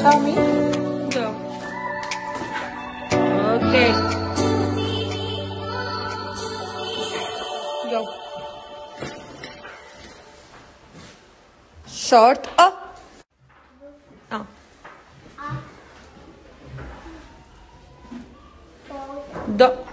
Tell me. Go. Okay. Go. Short up. Oh. Do.